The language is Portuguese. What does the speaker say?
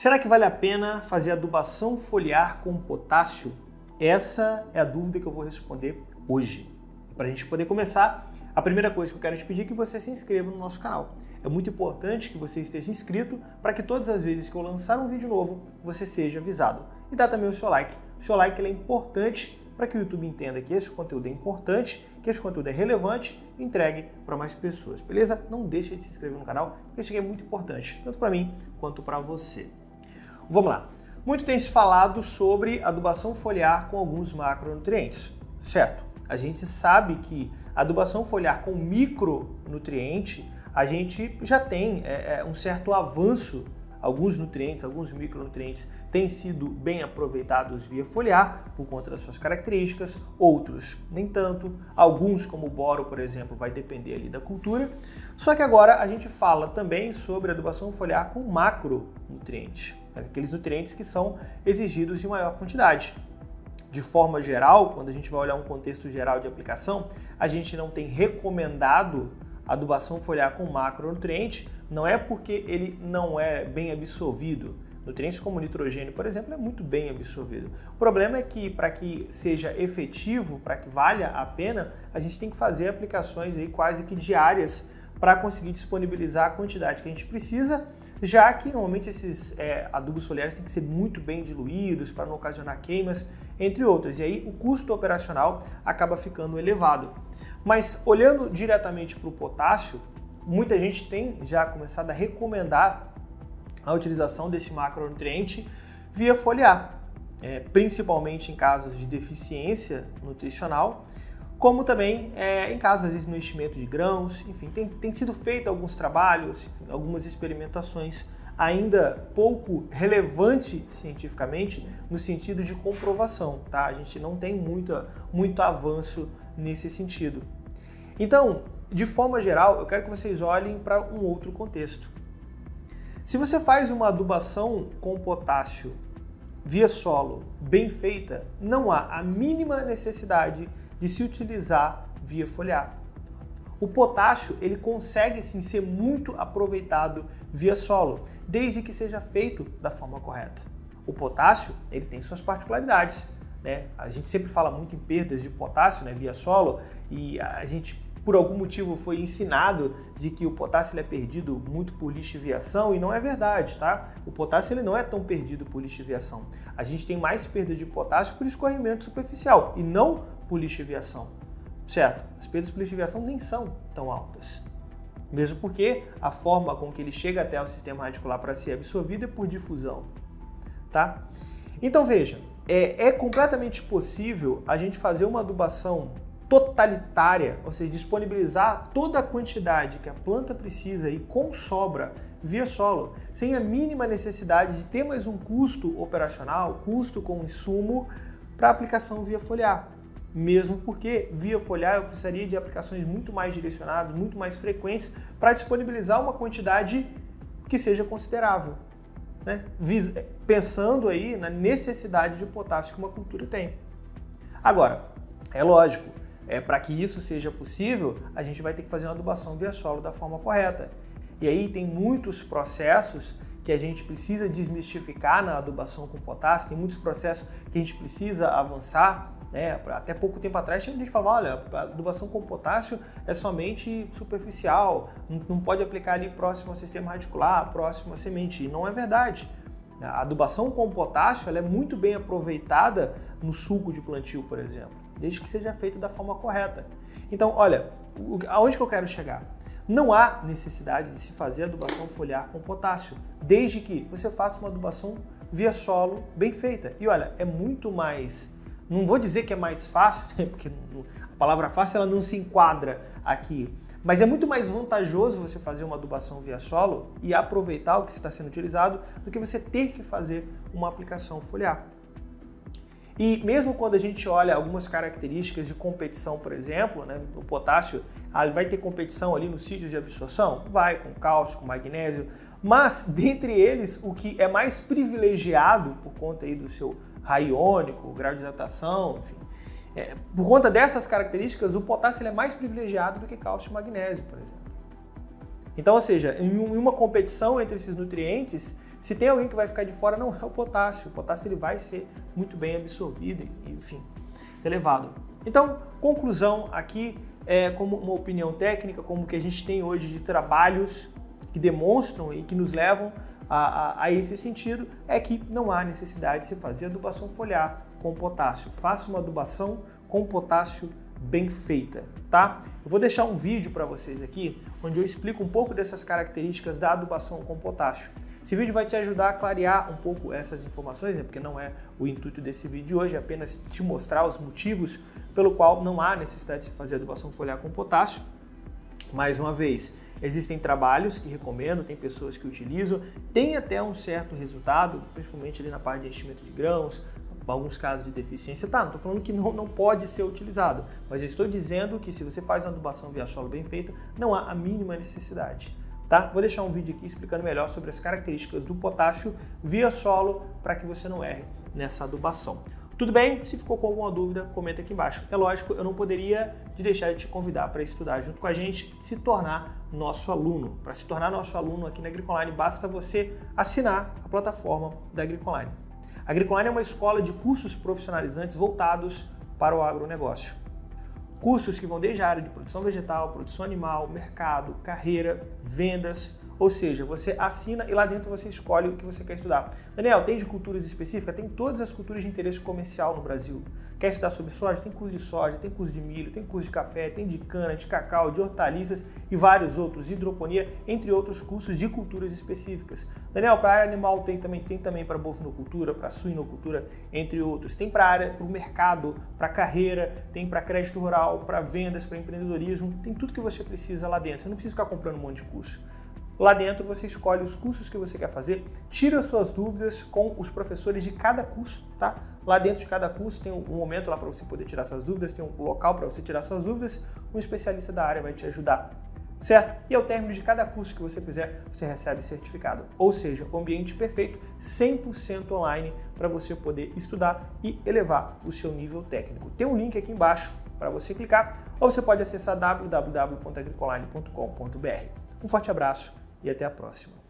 Será que vale a pena fazer adubação foliar com potássio? Essa é a dúvida que eu vou responder hoje. Para a gente poder começar, a primeira coisa que eu quero te pedir é que você se inscreva no nosso canal. É muito importante que você esteja inscrito para que todas as vezes que eu lançar um vídeo novo, você seja avisado. E dá também o seu like. O seu like ele é importante para que o YouTube entenda que esse conteúdo é importante, que esse conteúdo é relevante e entregue para mais pessoas, beleza? Não deixa de se inscrever no canal, porque isso aqui é muito importante, tanto para mim quanto para você. Vamos lá. Muito tem se falado sobre adubação foliar com alguns macronutrientes, certo? A gente sabe que a adubação foliar com micronutriente, a gente já tem um certo avanço. Alguns nutrientes, alguns micronutrientes têm sido bem aproveitados via foliar por conta das suas características, outros nem tanto. Alguns, como o boro, por exemplo, vai depender ali da cultura. Só que agora a gente fala também sobre adubação foliar com macronutrientes, aqueles nutrientes que são exigidos em maior quantidade. De forma geral, quando a gente vai olhar um contexto geral de aplicação, a gente não tem recomendado adubação foliar com macronutriente, não é porque ele não é bem absorvido. Nutrientes como nitrogênio, por exemplo, é muito bem absorvido. O problema é que, para que seja efetivo, para que valha a pena, a gente tem que fazer aplicações aí quase que diárias para conseguir disponibilizar a quantidade que a gente precisa, já que normalmente esses adubos foliares têm que ser muito bem diluídos para não ocasionar queimas, entre outras. E aí o custo operacional acaba ficando elevado. Mas olhando diretamente para o potássio, muita gente tem já começado a recomendar a utilização desse macronutriente via foliar, principalmente em casos de deficiência nutricional, como também em casos, às vezes, no enchimento de grãos. Enfim, tem sido feito alguns trabalhos, enfim, algumas experimentações ainda pouco relevante cientificamente no sentido de comprovação, tá? A gente não tem muito avanço nesse sentido. Então, de forma geral, eu quero que vocês olhem para um outro contexto. Se você faz uma adubação com potássio via solo bem feita, não há a mínima necessidade de se utilizar via foliar. O potássio ele consegue sim ser muito aproveitado via solo, desde que seja feito da forma correta. O potássio ele tem suas particularidades, né? A gente sempre fala muito em perdas de potássio, né, via solo, e a gente por algum motivo foi ensinado de que o potássio ele é perdido muito por lixiviação, e não é verdade, tá? O potássio ele não é tão perdido por lixiviação. A gente tem mais perda de potássio por escorrimento superficial e não por lixiviação, certo? As perdas por lixiviação nem são tão altas, mesmo porque a forma com que ele chega até o sistema radicular para ser absorvido é por difusão, tá? Então veja, é completamente possível a gente fazer uma adubação totalitária, ou seja, disponibilizar toda a quantidade que a planta precisa e com sobra via solo, sem a mínima necessidade de ter mais um custo operacional, custo com insumo para aplicação via foliar. Mesmo porque via foliar eu precisaria de aplicações muito mais direcionadas, muito mais frequentes, para disponibilizar uma quantidade que seja considerável, né? Pensando aí na necessidade de potássio que uma cultura tem. Agora, é lógico, para que isso seja possível, a gente vai ter que fazer uma adubação via solo da forma correta. E aí tem muitos processos que a gente precisa desmistificar na adubação com potássio, tem muitos processos que a gente precisa avançar, né? Até pouco tempo atrás tinha gente falava, olha, a adubação com potássio é somente superficial, não pode aplicar ali próximo ao sistema radicular, próximo à semente, e não é verdade. A adubação com potássio ela é muito bem aproveitada no sulco de plantio, por exemplo, desde que seja feito da forma correta. Então, olha, aonde que eu quero chegar? Não há necessidade de se fazer adubação foliar com potássio, desde que você faça uma adubação via solo bem feita. E olha, é muito mais, não vou dizer que é mais fácil, porque a palavra fácil ela não se enquadra aqui, mas é muito mais vantajoso você fazer uma adubação via solo e aproveitar o que está sendo utilizado do que você ter que fazer uma aplicação foliar. E mesmo quando a gente olha algumas características de competição, por exemplo, né, o potássio vai ter competição ali no sítio de absorção? Vai, com cálcio, com magnésio, mas dentre eles o que é mais privilegiado por conta aí do seu raio iônico, grau de hidratação, enfim, por conta dessas características, o potássio ele é mais privilegiado do que cálcio e magnésio, por exemplo. Então, ou seja, em uma competição entre esses nutrientes, Se tem alguém que vai ficar de fora, não é o potássio. O potássio ele vai ser muito bem absorvido e, enfim, elevado. Então, conclusão aqui, como uma opinião técnica, como que a gente tem hoje de trabalhos que demonstram e que nos levam a esse sentido, é que não há necessidade de se fazer adubação foliar com potássio. Faça uma adubação com potássio bem feita, tá? Eu vou deixar um vídeo para vocês aqui, onde eu explico um pouco dessas características da adubação com potássio. Esse vídeo vai te ajudar a clarear um pouco essas informações, né? Porque não é o intuito desse vídeo de hoje, é apenas te mostrar os motivos pelo qual não há necessidade de se fazer adubação foliar com potássio. Mais uma vez, existem trabalhos que recomendo, tem pessoas que utilizam, tem até um certo resultado, principalmente ali na parte de enchimento de grãos, alguns casos de deficiência, tá? Não estou falando que não pode ser utilizado, mas eu estou dizendo que se você faz uma adubação via solo bem feita, não há a mínima necessidade, tá? Vou deixar um vídeo aqui explicando melhor sobre as características do potássio via solo para que você não erre nessa adubação. Tudo bem? Se ficou com alguma dúvida, comenta aqui embaixo. É lógico, eu não poderia deixar de te convidar para estudar junto com a gente, se tornar nosso aluno. Para se tornar nosso aluno aqui na Agriconline, basta você assinar a plataforma da Agriconline. A Agriconline é uma escola de cursos profissionalizantes voltados para o agronegócio. Cursos que vão desde a área de produção vegetal, produção animal, mercado, carreira, vendas. Ou seja, você assina e lá dentro você escolhe o que você quer estudar. Daniel, tem de culturas específicas? Tem todas as culturas de interesse comercial no Brasil. Quer estudar sobre soja? Tem curso de soja, tem curso de milho, tem curso de café, tem de cana, de cacau, de hortaliças e vários outros, hidroponia, entre outros cursos de culturas específicas. Daniel, para a área animal tem também para bovinocultura, para suinocultura, entre outros. Tem para a área, para o mercado, para carreira, tem para crédito rural, para vendas, para empreendedorismo, tem tudo que você precisa lá dentro. Você não precisa ficar comprando um monte de curso. Lá dentro você escolhe os cursos que você quer fazer, tira suas dúvidas com os professores de cada curso, tá? Lá dentro de cada curso tem um momento lá para você poder tirar suas dúvidas, tem um local para você tirar suas dúvidas, um especialista da área vai te ajudar, certo? E ao término de cada curso que você fizer, você recebe certificado, ou seja, um ambiente perfeito, 100% online, para você poder estudar e elevar o seu nível técnico. Tem um link aqui embaixo para você clicar, ou você pode acessar www.agriconline.com.br. Um forte abraço! E até a próxima.